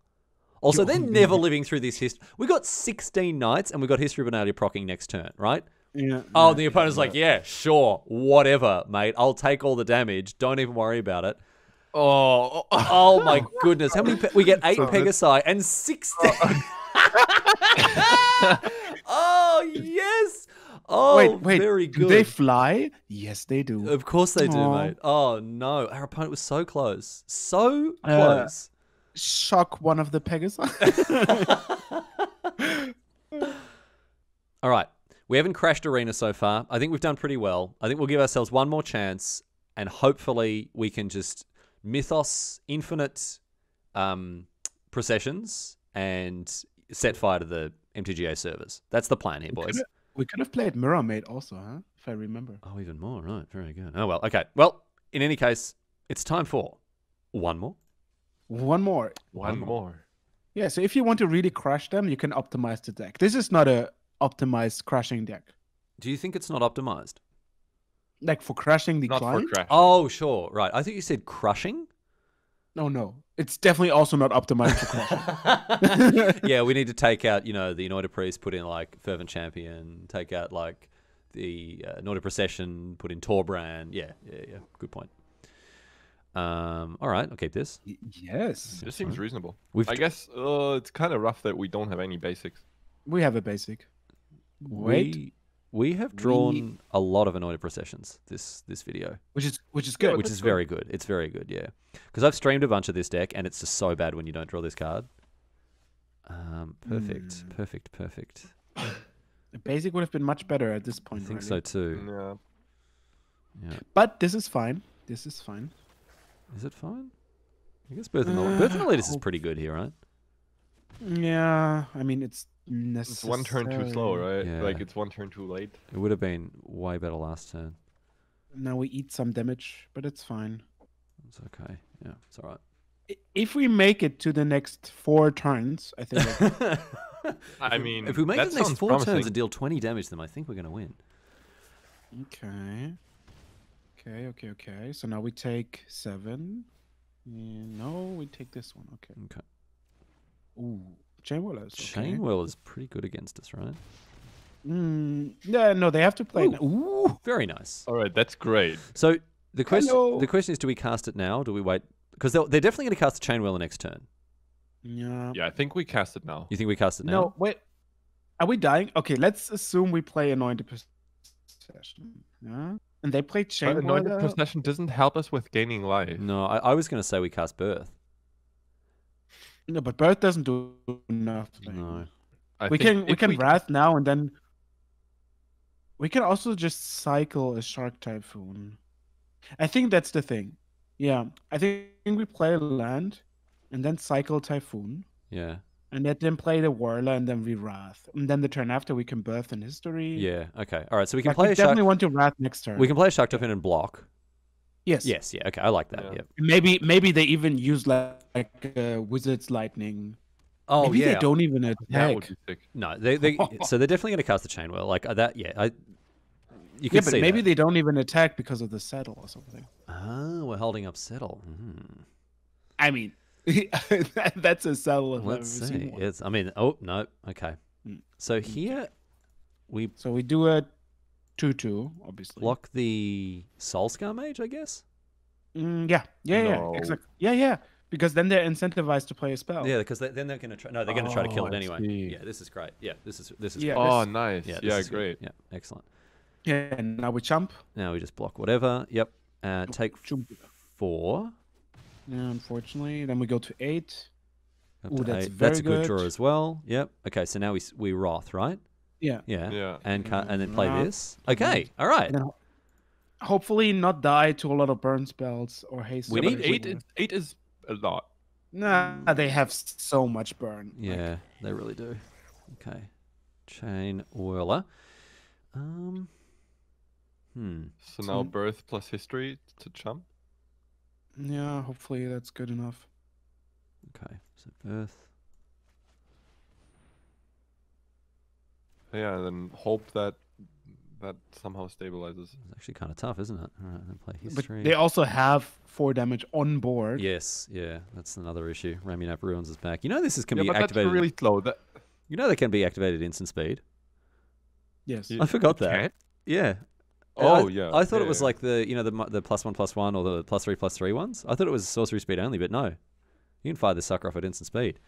Also, they're never living through this history. We got sixteen knights and we got History of Benalia proccing next turn, right? Yeah. Oh, yeah, the opponent's yeah, like, yeah. yeah, sure, whatever, mate. I'll take all the damage. Don't even worry about it. Oh, oh my goodness! How many? Pe we get eight so Pegasi and sixteen. Oh. Oh yes! Oh, wait, wait. Very good. Do they fly? Yes, they do. Of course they do, Aww. mate. Oh no, our opponent was so close, so close. Uh, shock one of the Pegasi. All right, we haven't crashed Arena so far. I think we've done pretty well. I think we'll give ourselves one more chance, and hopefully we can just. Mythos, infinite um, processions, and set fire to the M T G A servers. That's the plan here, boys. We could have, we could have played Mirror Maid also, huh? If I remember. Oh, even more, right? Very good. Oh well, okay. Well, in any case, it's time for one more, one more, one, one more. more. Yeah. So if you want to really crush them, you can optimize the deck. This is not a optimized crushing deck. Do you think it's not optimized? Like for crushing the not client? For crushing. Oh, sure. Right. I think you said crushing. No, no. It's definitely also not optimized for crushing. Yeah, we need to take out, you know, the Anointed Priest, put in like Fervent Champion, take out like the uh, Anointed Procession, put in Torbrand. Yeah, yeah, yeah. Good point. Um, all right. I'll keep this. Y yes. This seems right. reasonable. We've I guess uh, it's kind of rough that we don't have any basics. We have a basic. Wait. We We have drawn we... a lot of Anointed Processions this this video, which is which is good, yeah, which is good. very good. It's very good, yeah. Because I've streamed a bunch of this deck, and it's just so bad when you don't draw this card. Um, perfect, mm. perfect, perfect. The basic would have been much better at this point. I think really. so too. Yeah. Yeah. But this is fine. This is fine. Is it fine? I guess Birth and uh, Birth and Elitis is pretty good here, right? Yeah. I mean, it's necessary. It's one turn too slow, right? Yeah. Like, it's one turn too late. It would have been way better last turn. Now we eat some damage, but it's fine. It's okay. Yeah, it's all right. If we make it to the next four turns, I think. I mean, if we make it the next four promising. turns and deal twenty damage to them, I think we're going to win. Okay. Okay, okay, okay. So now we take seven. Yeah, no, we take this one. Okay. Okay. Ooh, Chain Whirler. Okay. Chain Whirler is pretty good against us, right? Mm, no, no, they have to play. Ooh. Ooh. Very nice. All right, that's great. So the question, the question is, do we cast it now? Or do we wait? Because they're, they're definitely going to cast the Chain Whirler next turn. Yeah. Yeah, I think we cast it now. You think we cast it now? No, wait. Are we dying? Okay, let's assume we play Anointed Procession. Yeah. And they play Chain Whirler. But Anointed Procession doesn't help us with gaining life. No, I, I was going to say we cast Birth. No, but Birth doesn't do nothing. No. I we can we can we... Wrath now, and then we can also just cycle a Shark Typhoon. I think that's the thing. Yeah, I think we play land, and then cycle Typhoon. Yeah. And then play the Whirler, and then we Wrath, and then the turn after we can Birth in History. Yeah. Okay. All right. So we can like play. We a definitely shark... want to Wrath next turn. We can play a Shark Typhoon and block. Yes. Yes. Yeah. Okay. I like that. Yeah. Yep. Maybe maybe they even use like, like uh, Wizard's Lightning. Oh Maybe yeah. they don't even attack. No, they they so they're definitely going to cast the Chain Whirler like that. Yeah, I. You can yeah, but see maybe that. they don't even attack because of the Settle or something. Ah, we're holding up Settle. Mm. I mean, that's a Settle. Let's I've see. Seen it's. I mean, oh no. Okay. So here, we. So we do a two two, obviously. Block the Soulscar Mage, I guess. Mm, yeah. Yeah. No. Yeah. Exactly. Yeah. Yeah. Because then they're incentivized to play a spell. Yeah, because they, then they're going to try. No, they're going to oh, try to kill it anyway. Yeah, this is great. Yeah, this is this is. Yeah, great. Oh, nice. Yeah, yeah great. Good. Yeah, excellent. Yeah, and now we jump. Now we just block whatever. Yep. Uh, take jump. four. Yeah, unfortunately, then we go to eight. Oh, that's eight. Very that's a good, good draw as well. Yep. Okay, so now we we wrath, right? Yeah. Yeah. Yeah. And ca and then play no. this. Okay. All right. No. Hopefully, not die to a lot of burn spells or haste. We need eight. Is, eight is. A lot. Nah, they have so much burn. Yeah, like. They really do. Okay, Chain Whirler. Um. Hmm. So now mm. Birth plus History to jump. Yeah, hopefully that's good enough. Okay, so Birth. Yeah, and then hope that that somehow stabilizes. It's actually kind of tough, isn't it? All right, then play History. But they also have four damage on board. Yes, yeah, that's another issue. Raminap Ruins is back. You know this is can yeah, be but activated. That's really slow. That... You know they can be activated instant speed. Yes, I forgot that. Can? Yeah. Oh I, yeah. I thought yeah. it was like the you know the the plus one plus one or the plus three plus three ones. I thought it was sorcery speed only, but no, you can fire this sucker off at instant speed.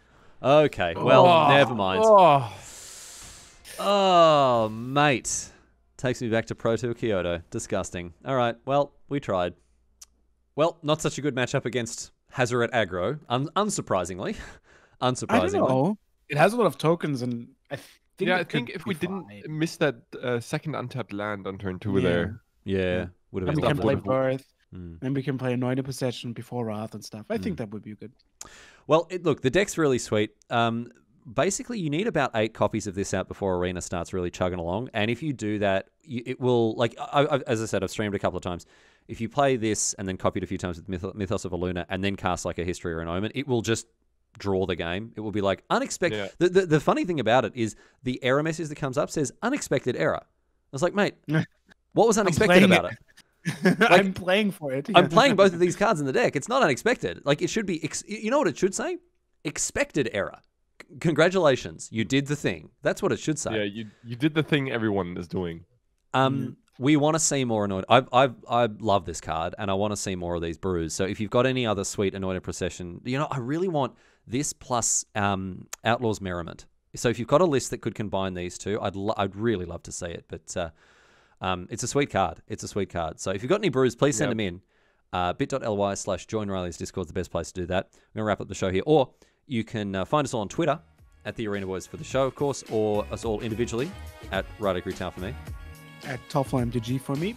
Okay, well oh, never mind. Oh. oh mate, takes me back to Pro Tour Kyoto. Disgusting. All right, well we tried. Well, not such a good matchup against Hazoret Aggro, un unsurprisingly. unsurprisingly. I don't know. It has a lot of tokens, and I think yeah, I think if we fine. didn't miss that uh, second untapped land on turn two yeah. there, yeah, yeah. would have been. And we can play Birth, mm. and we can play Anointed Procession before Wrath and stuff. I mm. think that would be good. Well, it, look, the deck's really sweet. Um, basically, you need about eight copies of this out before Arena starts really chugging along, and if you do that, you, it will like I, I, as I said, I've streamed a couple of times. If you play this and then copy it a few times with Mythos of Illuna and then cast like a History or an Omen, it will just draw the game. It will be like unexpected. Yeah. The, the the funny thing about it is the error message that comes up says unexpected error. I was like, mate, what was unexpected about it? it? Like, I'm playing for it. I'm playing both of these cards in the deck. It's not unexpected. Like it should be, ex you know what it should say? Expected error. C congratulations. You did the thing. That's what it should say. Yeah, you, you did the thing everyone is doing. Um. Mm. We want to see more Anointed. I I I love this card, and I want to see more of these brews. So if you've got any other sweet Anointed Procession, you know I really want this plus um, Outlaw's Merriment. So if you've got a list that could combine these two, I'd lo I'd really love to see it. But uh, um, it's a sweet card. It's a sweet card. So if you've got any brews, please send yep. them in. Uh, bit dot L Y slash join Riley's Discord is the best place to do that. I'm gonna wrap up the show here, or you can uh, find us all on Twitter at the Arena Boys for the show, of course, or us all individually at Ryder Greetown for me. At TofflamDG for me.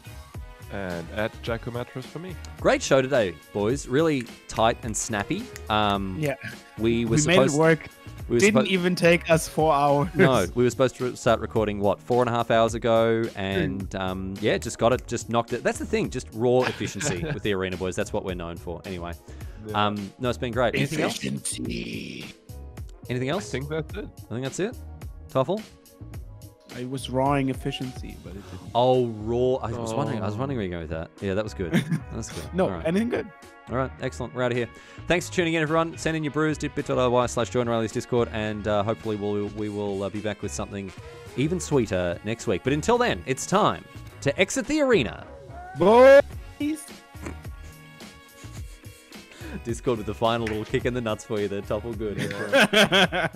And at Jacomatros for me. Great show today, boys. Really tight and snappy. Um, yeah. We were we supposed made it work. We didn't even take us four hours. No, we were supposed to start recording, what, four and a half hours ago? And um, yeah, just got it, just knocked it. That's the thing, just raw efficiency with the Arena Boys. That's what we're known for. Anyway, yeah. um, no, it's been great. Anything else? Anything else? I think that's it. I think that's it. Toffel? It was rawing efficiency, but it didn't. Oh, raw. I was oh. wondering I was wondering where you're going with that. Yeah, that was good. That was good. No, right. Anything good. All right, excellent. We're out of here. Thanks for tuning in, everyone. Send in your brews, bit.ly slash join Riley's Discord, and uh, hopefully we'll, we will uh, be back with something even sweeter next week. But until then, it's time to exit the arena. Boys! Discord with the final little kick in the nuts for you there, Toffel. Good. Yeah.